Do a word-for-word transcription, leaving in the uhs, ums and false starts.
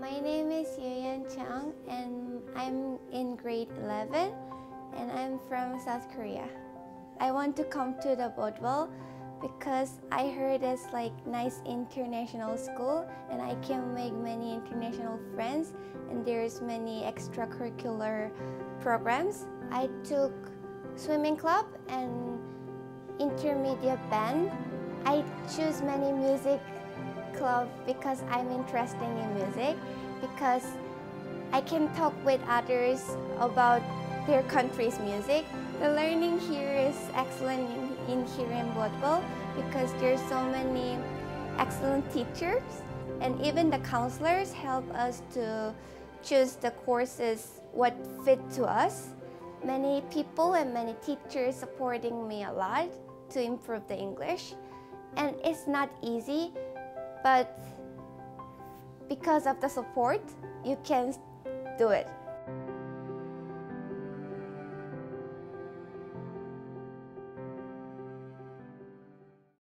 My name is You-Yeon and I'm in grade eleven and I'm from South Korea. I want to come to the Bodwell because I heard it's like nice international school and I can make many international friends and there's many extracurricular programs. I took swimming club and intermediate band. I choose many music club because I'm interested in music, because I can talk with others about their country's music. The learning here is excellent in, in here in Bodwell because there's so many excellent teachers, and even the counselors help us to choose the courses what fit to us. Many people and many teachers supporting me a lot to improve the English, and it's not easy, but because of the support, you can do it.